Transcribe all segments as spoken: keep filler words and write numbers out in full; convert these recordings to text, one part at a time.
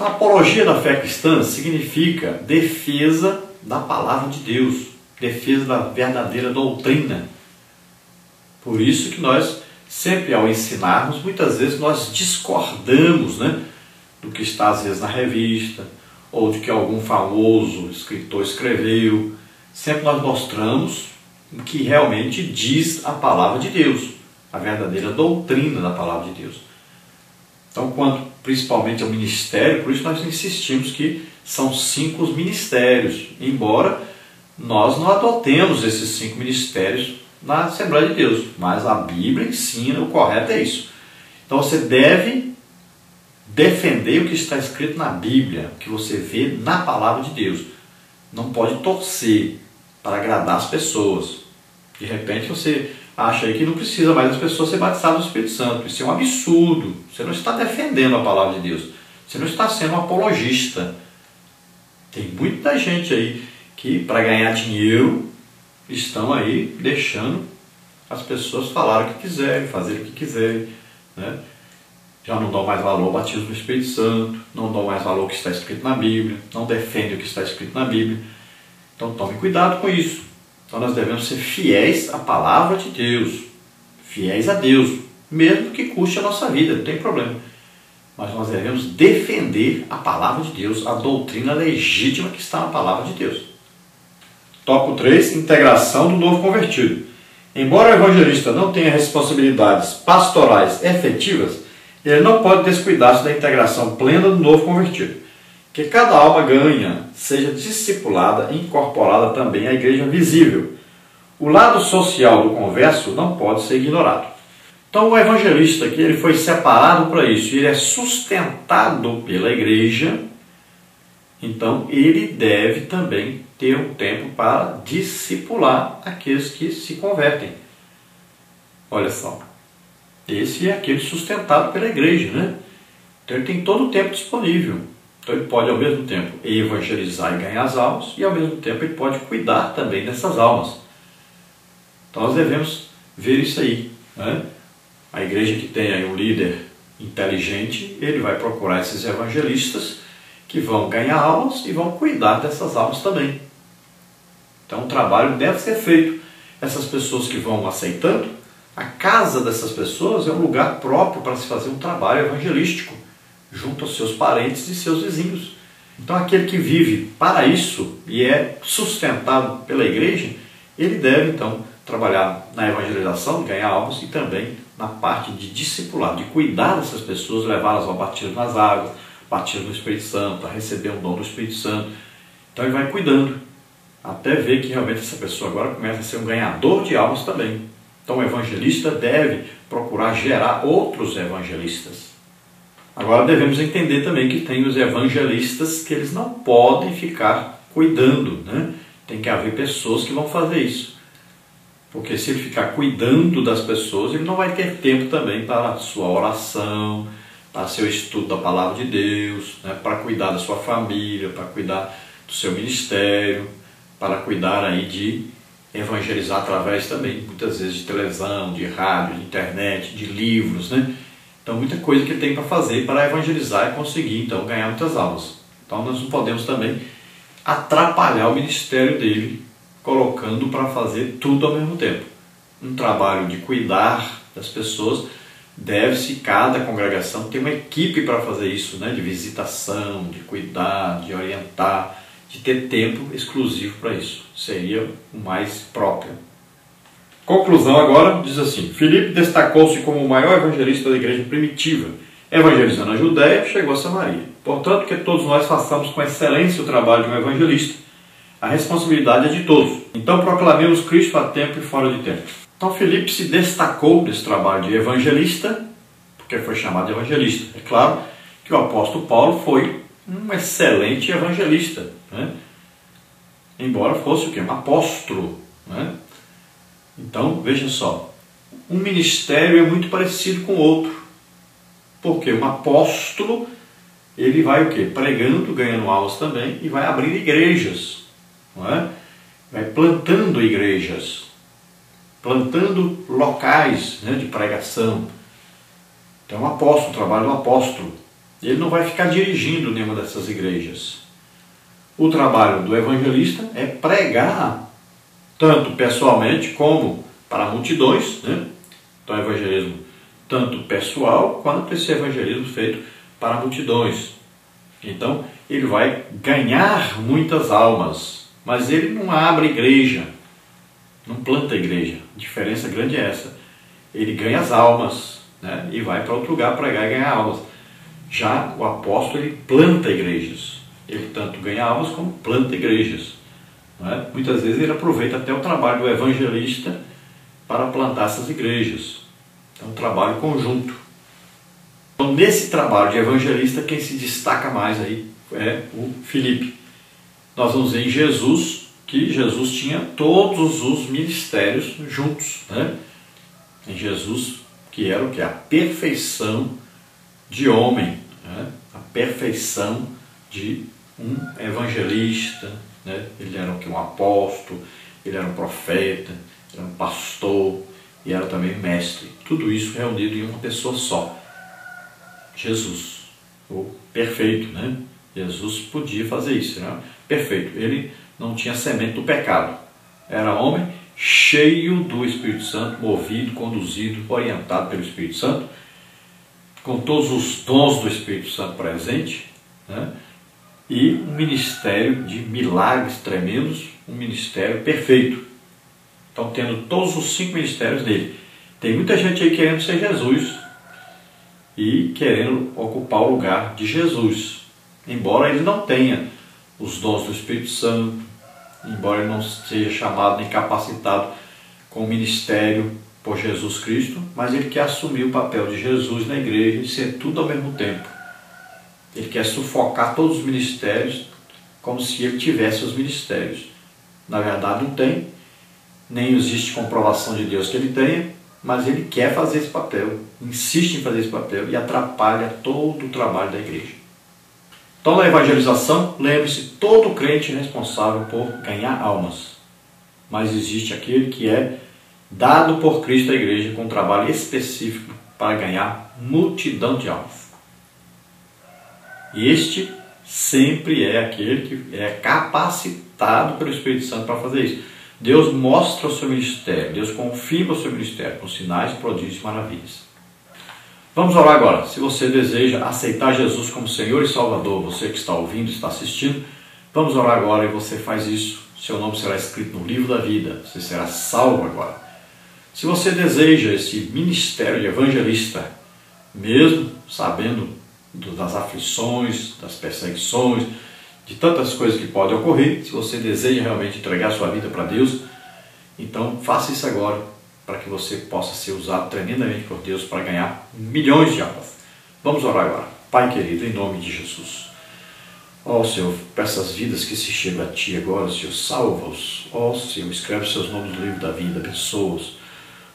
Então, a apologia da fé cristã significa defesa da palavra de Deus, defesa da verdadeira doutrina. Por isso que nós, sempre ao ensinarmos, muitas vezes nós discordamos, né, do que está às vezes na revista, ou do que algum famoso escritor escreveu. Sempre nós mostramos o que realmente diz a palavra de Deus, a verdadeira doutrina da palavra de Deus. Então, quanto principalmente ao ministério, por isso nós insistimos que são cinco os ministérios, embora nós não adotemos esses cinco ministérios na Assembleia de Deus, mas a Bíblia ensina, o correto é isso. Então você deve defender o que está escrito na Bíblia, o que você vê na palavra de Deus. Não pode torcer para agradar as pessoas. De repente você acha aí que não precisa mais as pessoas ser batizadas no Espírito Santo. Isso é um absurdo. Você não está defendendo a palavra de Deus. Você não está sendo um apologista. Tem muita gente aí que, para ganhar dinheiro, estão aí deixando as pessoas falarem o que quiserem, fazer o que quiserem, né? Já não dão mais valor ao batismo do Espírito Santo, não dão mais valor ao que está escrito na Bíblia, não defendem o que está escrito na Bíblia. Então tome cuidado com isso. Então nós devemos ser fiéis à palavra de Deus, fiéis a Deus, mesmo que custe a nossa vida, não tem problema. Mas nós devemos defender a palavra de Deus, a doutrina legítima que está na palavra de Deus. Tópico três. Integração do novo convertido. Embora o evangelista não tenha responsabilidades pastorais efetivas, ele não pode descuidar-se da integração plena do novo convertido. Que cada alma ganha seja discipulada e incorporada também à igreja visível. O lado social do converso não pode ser ignorado. Então o evangelista aqui, ele foi separado para isso, ele é sustentado pela igreja, então ele deve também ter um tempo para discipular aqueles que se convertem. Olha só, esse é aquele sustentado pela igreja, né? Então ele tem todo o tempo disponível. Então ele pode ao mesmo tempo evangelizar e ganhar as almas, e ao mesmo tempo ele pode cuidar também dessas almas. Então nós devemos ver isso aí, né? A igreja que tem aí um líder inteligente, ele vai procurar esses evangelistas que vão ganhar almas e vão cuidar dessas almas também. Então o trabalho deve ser feito. Essas pessoas que vão aceitando, a casa dessas pessoas é um lugar próprio para se fazer um trabalho evangelístico, junto aos seus parentes e seus vizinhos. Então aquele que vive para isso e é sustentado pela igreja, ele deve então trabalhar na evangelização, ganhar almas, e também na parte de discipular, de cuidar dessas pessoas, levá-las ao batismo nas águas, batismo no Espírito Santo, a receber um dom do Espírito Santo. Então ele vai cuidando, até ver que realmente essa pessoa agora começa a ser um ganhador de almas também. Então o evangelista deve procurar gerar outros evangelistas. Agora devemos entender também que tem os evangelistas que eles não podem ficar cuidando, né? Tem que haver pessoas que vão fazer isso. Porque se ele ficar cuidando das pessoas, ele não vai ter tempo também para a sua oração, para seu estudo da palavra de Deus, né? Para cuidar da sua família, para cuidar do seu ministério, para cuidar aí de evangelizar através também, muitas vezes, de televisão, de rádio, de internet, de livros, né? Então, muita coisa que tem para fazer para evangelizar e conseguir, então, ganhar muitas almas. Então, nós não podemos também atrapalhar o ministério dele, colocando para fazer tudo ao mesmo tempo. Um trabalho de cuidar das pessoas, deve-se, cada congregação ter uma equipe para fazer isso, né? De visitação, de cuidar, de orientar, de ter tempo exclusivo para isso. Seria o mais próprio. Conclusão agora, diz assim: Filipe destacou-se como o maior evangelista da igreja primitiva, evangelizando a Judéia, chegou a Samaria. Portanto, que todos nós façamos com excelência o trabalho de um evangelista. A responsabilidade é de todos. Então proclamemos Cristo a tempo e fora de tempo. Então Filipe se destacou desse trabalho de evangelista, porque foi chamado de evangelista. É claro que o apóstolo Paulo foi um excelente evangelista, né? Embora fosse o quê? Um apóstolo, né? Então, veja só, um ministério é muito parecido com o outro, porque um apóstolo, ele vai o quê? Pregando, ganhando almas também, e vai abrindo igrejas, não é? Vai plantando igrejas, plantando locais, né, de pregação. Então, um apóstolo, o trabalho do apóstolo. Ele não vai ficar dirigindo nenhuma dessas igrejas. O trabalho do evangelista é pregar, tanto pessoalmente como para multidões, né? Então, evangelismo tanto pessoal quanto esse evangelismo feito para multidões. Então, ele vai ganhar muitas almas, mas ele não abre igreja, não planta igreja. A diferença grande é essa. Ele ganha as almas, né? E vai para outro lugar pregar e ganhar almas. Já o apóstolo, ele planta igrejas. Ele tanto ganha almas como planta igrejas, né? Muitas vezes ele aproveita até o trabalho do evangelista para plantar essas igrejas. É um trabalho conjunto. Então, nesse trabalho de evangelista, quem se destaca mais aí é o Filipe. Nós vamos ver em Jesus, que Jesus tinha todos os ministérios juntos, né? Em Jesus, que era o que? A perfeição de homem, né? A perfeição de um evangelista, né? Ele era o que? Um apóstolo, ele era um profeta, era um pastor e era também mestre. Tudo isso reunido em uma pessoa só. Jesus, o perfeito, né? Jesus podia fazer isso, né? Perfeito. Ele não tinha semente do pecado. Era homem cheio do Espírito Santo, movido, conduzido, orientado pelo Espírito Santo, com todos os dons do Espírito Santo presente, né? E um ministério de milagres tremendos, um ministério perfeito. Então, tendo todos os cinco ministérios dele. Tem muita gente aí querendo ser Jesus e querendo ocupar o lugar de Jesus, embora ele não tenha os dons do Espírito Santo, embora ele não seja chamado nem capacitado com o ministério por Jesus Cristo, mas ele quer assumir o papel de Jesus na igreja e ser tudo ao mesmo tempo. Ele quer sufocar todos os ministérios como se ele tivesse os ministérios. Na verdade, não tem, nem existe comprovação de Deus que ele tenha, mas ele quer fazer esse papel, insiste em fazer esse papel e atrapalha todo o trabalho da igreja. Então, na evangelização, lembre-se, todo crente é responsável por ganhar almas. Mas existe aquele que é dado por Cristo à igreja com um trabalho específico para ganhar multidão de almas. E este sempre é aquele que é capacitado pelo Espírito Santo para fazer isso. Deus mostra o seu ministério, Deus confirma o seu ministério com sinais, prodígios e maravilhas. Vamos orar agora. Se você deseja aceitar Jesus como Senhor e Salvador, você que está ouvindo, está assistindo, vamos orar agora e você faz isso. Seu nome será escrito no livro da vida, você será salvo agora. Se você deseja esse ministério de evangelista, mesmo sabendo das aflições, das perseguições, de tantas coisas que podem ocorrer, se você deseja realmente entregar sua vida para Deus, então faça isso agora, para que você possa ser usado tremendamente por Deus para ganhar milhões de almas. Vamos orar agora. Pai querido, em nome de Jesus. Ó Senhor, para essas vidas que se chegam a Ti agora, Senhor, salva-os. Ó Senhor, escreve os Seus nomes no livro da vida, abençoa-os.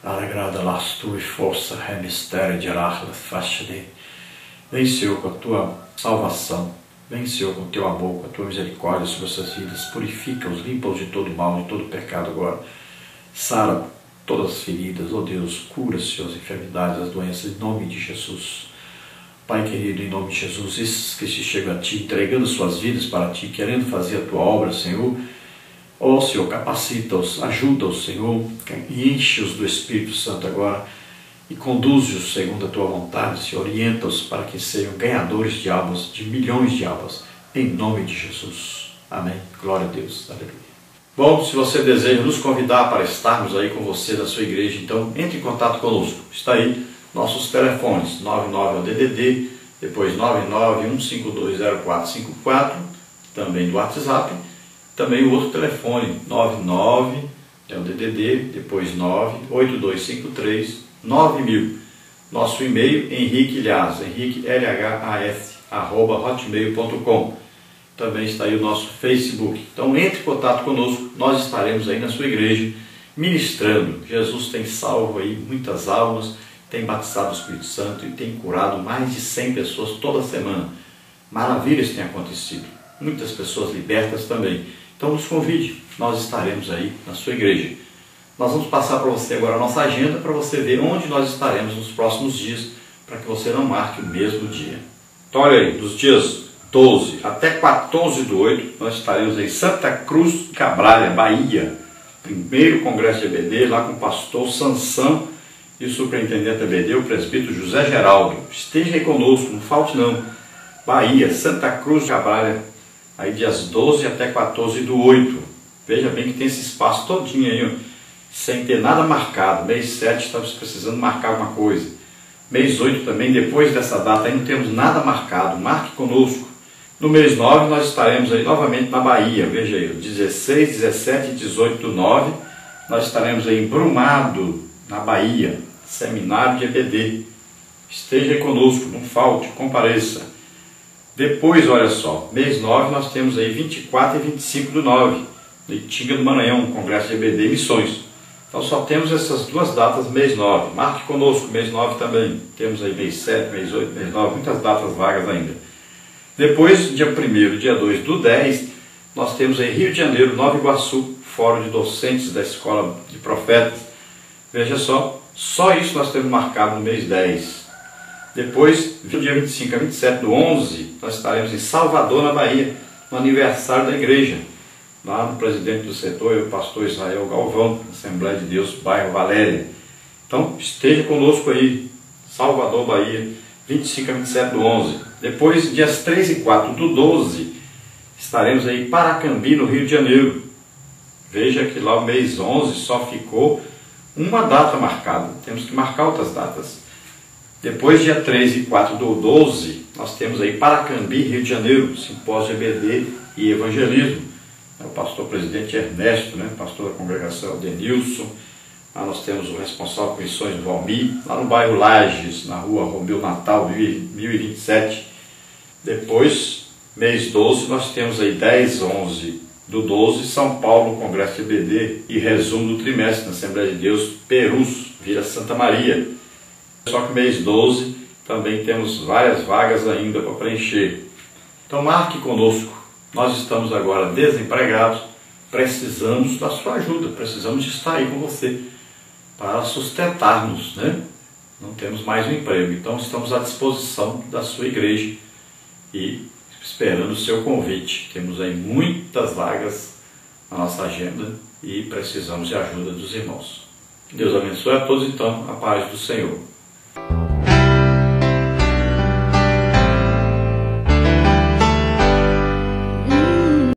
Alegrada las Tua e força, remistério de arla, faixa dele. Vem, Senhor, com a Tua salvação. Vem, Senhor, com o Teu amor, com a Tua misericórdia sobre essas vidas. Purifica-os, limpa-os de todo mal, de todo pecado agora. Sara todas as feridas, ó Deus, cura, Senhor, as enfermidades, as doenças, em nome de Jesus. Pai querido, em nome de Jesus, esses que se chegam a Ti, entregando suas vidas para Ti, querendo fazer a Tua obra, Senhor, ó Senhor, capacita-os, ajuda-os, Senhor, e enche-os do Espírito Santo agora, e conduze-os segundo a Tua vontade, Senhor, orienta-os para que sejam ganhadores de almas, de milhões de almas, em nome de Jesus. Amém. Glória a Deus. Aleluia. Bom, se você deseja nos convidar para estarmos aí com você na sua igreja, então entre em contato conosco. Está aí nossos telefones, nove nove D D D, depois nove nove um cinco dois zero quatro cinco quatro, também do WhatsApp, também o outro telefone, nove nove, é o D D D, depois nove oito dois cinco três nove mil. Nosso e-mail, Henrique Lhas, Henrique L H A S, arroba hotmail ponto com. Também está aí o nosso Facebook. Então entre em contato conosco, nós estaremos aí na sua igreja ministrando. Jesus tem salvo aí muitas almas, tem batizado o Espírito Santo e tem curado mais de cem pessoas toda semana. Maravilhas têm acontecido, muitas pessoas libertas também. Então nos convide, nós estaremos aí na sua igreja. Nós vamos passar para você agora a nossa agenda para você ver onde nós estaremos nos próximos dias, para que você não marque o mesmo dia. Então olha aí, dos dias doze até quatorze do oito, nós estaremos em Santa Cruz, Cabrália, Bahia. Primeiro Congresso de E B D, lá com o pastor Sansão e o superintendente da E B D, o presbítero José Geraldo. Esteja aí conosco, não falte não. Bahia, Santa Cruz, Cabrália, aí dias doze até quatorze do oito. Veja bem que tem esse espaço todinho aí, ó, sem ter nada marcado. Mês sete estamos precisando marcar alguma coisa. Mês oito também, depois dessa data, aí não temos nada marcado. Marque conosco. No mês nove nós estaremos aí novamente na Bahia, veja aí, dezesseis, dezessete e dezoito do nove, nós estaremos aí em Brumado, na Bahia, seminário de E B D. Esteja aí conosco, não falte, compareça. Depois, olha só, mês nove nós temos aí vinte e quatro e vinte e cinco do nove, no Itinga do Maranhão, Congresso de E B D e Missões. Então só temos essas duas datas mês nove, marque conosco, mês nove também, temos aí mês sete, mês oito, mês nove, muitas datas vagas ainainda. Depois, dia primeiro, dia dois do dez, nós temos aí Rio de Janeiro, Nova Iguaçu, Fórum de Docentes da Escola de Profetas. Veja só, só isso nós temos marcado no mês dez. Depois, dia vinte e cinco a vinte e sete do onze, nós estaremos em Salvador, na Bahia, no aniversário da igreja. Lá no presidente do setor, o pastor Israel Galvão, Assembleia de Deus, bairro Valéria. Então, esteja conosco aí, Salvador, Bahia, vinte e cinco a vinte e sete do onze. Depois, dias três e quatro do doze, estaremos aí em Paracambi, no Rio de Janeiro. Veja que lá o mês onze só ficou uma data marcada. Temos que marcar outras datas. Depois, dia três e quatro do doze, nós temos aí Paracambi, Rio de Janeiro, Simpósio E B D e Evangelismo. É o pastor presidente Ernesto, né? Pastor da congregação Denilson. Lá nós temos o responsável por missões do Almir, lá no bairro Lages, na rua Romeu Natal, mil e vinte e sete. Depois, mês doze, nós temos aí dez, onze do doze, São Paulo, Congresso de E B D e resumo do trimestre na Assembleia de Deus, Perus, Vila Santa Maria. Só que mês doze também temos várias vagas ainda para preencher. Então marque conosco, nós estamos agora desempregados, precisamos da sua ajuda, precisamos de estar aí com você para sustentarmos, né? Não temos mais um emprego, então estamos à disposição da sua igreja e esperando o seu convite. Temos aí muitas vagas na nossa agenda e precisamos de ajuda dos irmãos. Deus abençoe a todos, então, a paz do Senhor.